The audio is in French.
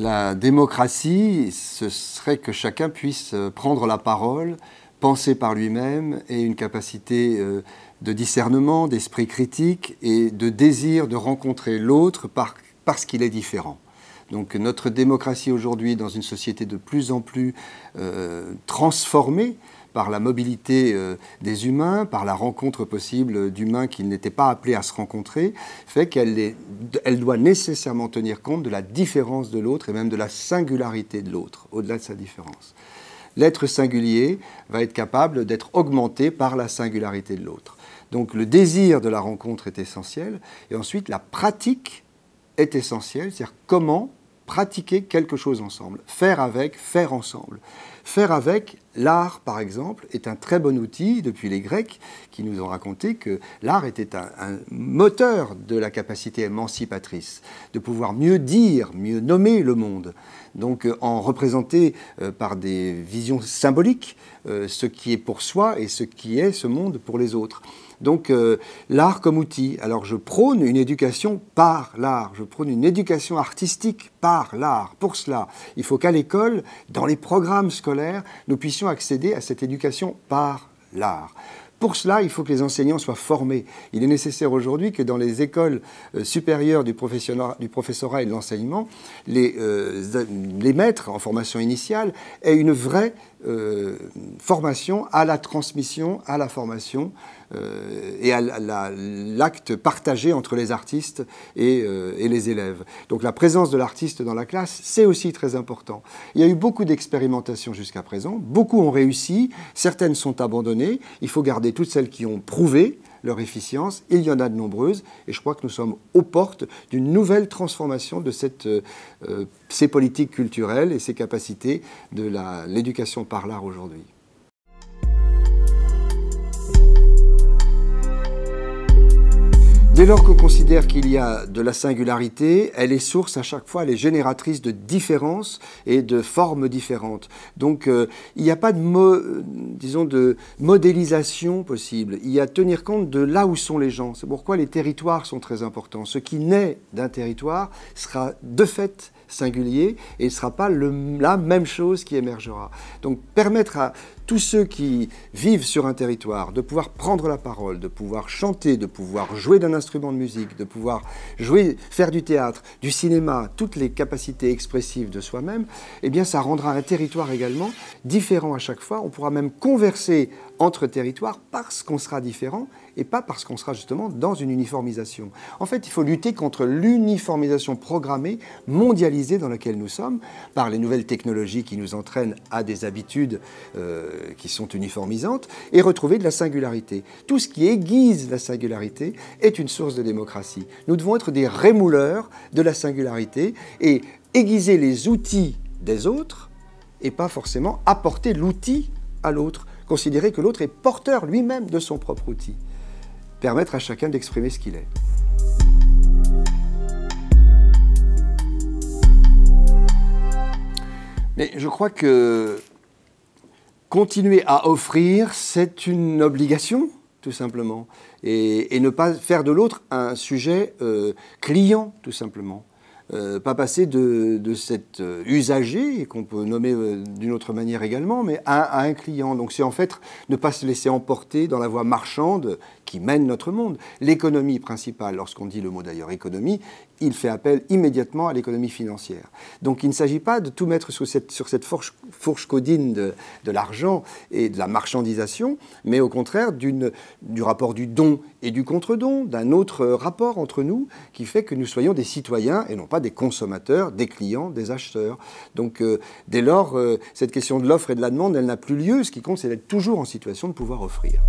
La démocratie, ce serait que chacun puisse prendre la parole, penser par lui-même et une capacité de discernement, d'esprit critique et de désir de rencontrer l'autre parce qu'il est différent. Donc notre démocratie aujourd'hui, dans une société de plus en plus transformée par la mobilité des humains, par la rencontre possible d'humains qui n'étaient pas appelés à se rencontrer, fait qu'elle doit nécessairement tenir compte de la différence de l'autre et même de la singularité de l'autre, au-delà de sa différence. L'être singulier va être capable d'être augmenté par la singularité de l'autre. Donc le désir de la rencontre est essentiel, et ensuite la pratique est essentiel, c'est-à-dire comment pratiquer quelque chose ensemble, faire avec, faire ensemble. Faire avec, l'art par exemple, est un très bon outil depuis les Grecs qui nous ont raconté que l'art était un moteur de la capacité émancipatrice, de pouvoir mieux dire, mieux nommer le monde. Donc en représenter par des visions symboliques ce qui est pour soi et ce qui est ce monde pour les autres. Donc l'art comme outil. Alors je prône une éducation par l'art, je prône une éducation artistique par l'art. Pour cela, il faut qu'à l'école, dans les programmes scolaires, nous puissions accéder à cette éducation par l'art. Pour cela, il faut que les enseignants soient formés. Il est nécessaire aujourd'hui que dans les écoles supérieures du professorat et de l'enseignement, les maîtres en formation initiale aient une vraie formation à la transmission, à la formation et à l'acte partagé entre les artistes et les élèves. Donc la présence de l'artiste dans la classe, c'est aussi très important. Il y a eu beaucoup d'expérimentations jusqu'à présent, beaucoup ont réussi, certaines sont abandonnées, il faut garder toutes celles qui ont prouvé leur efficience, il y en a de nombreuses, et je crois que nous sommes aux portes d'une nouvelle transformation de ces politiques culturelles et ces capacités de l'éducation par l'art aujourd'hui. Dès lors qu'on considère qu'il y a de la singularité, elle est source à chaque fois, elle est génératrice de différences et de formes différentes. Donc il n'y a pas de modélisation possible. Il y a à tenir compte de là où sont les gens. C'est pourquoi les territoires sont très importants. Ce qui naît d'un territoire sera de fait singulier et ne sera pas la même chose qui émergera. Donc permettre à tous ceux qui vivent sur un territoire de pouvoir prendre la parole, de pouvoir chanter, de pouvoir jouer d'un instrument de musique, de pouvoir jouer, faire du théâtre, du cinéma, toutes les capacités expressives de soi-même, eh bien ça rendra un territoire également différent à chaque fois. On pourra même converser entre territoires parce qu'on sera différent et pas parce qu'on sera justement dans une uniformisation. En fait, il faut lutter contre l'uniformisation programmée, mondialisée dans laquelle nous sommes, par les nouvelles technologies qui nous entraînent à des habitudes qui sont uniformisantes, et retrouver de la singularité. Tout ce qui aiguise la singularité est une source de démocratie. Nous devons être des rémouleurs de la singularité et aiguiser les outils des autres et pas forcément apporter l'outil à l'autre. Considérer que l'autre est porteur lui-même de son propre outil. Permettre à chacun d'exprimer ce qu'il est. Mais je crois que continuer à offrir, c'est une obligation, tout simplement. Et ne pas faire de l'autre un sujet client, tout simplement. Pas passer de cet usager, qu'on peut nommer d'une autre manière également, mais à un client. Donc c'est en fait ne pas se laisser emporter dans la voie marchande qui mène notre monde. L'économie principale, lorsqu'on dit le mot d'ailleurs économie, il fait appel immédiatement à l'économie financière. Donc il ne s'agit pas de tout mettre sur cette fourche caudine de l'argent et de la marchandisation, mais au contraire du rapport du don et du contre-don, d'un autre rapport entre nous qui fait que nous soyons des citoyens et non pas des consommateurs, des clients, des acheteurs. Donc dès lors, cette question de l'offre et de la demande, elle n'a plus lieu. Ce qui compte, c'est d'être toujours en situation de pouvoir offrir.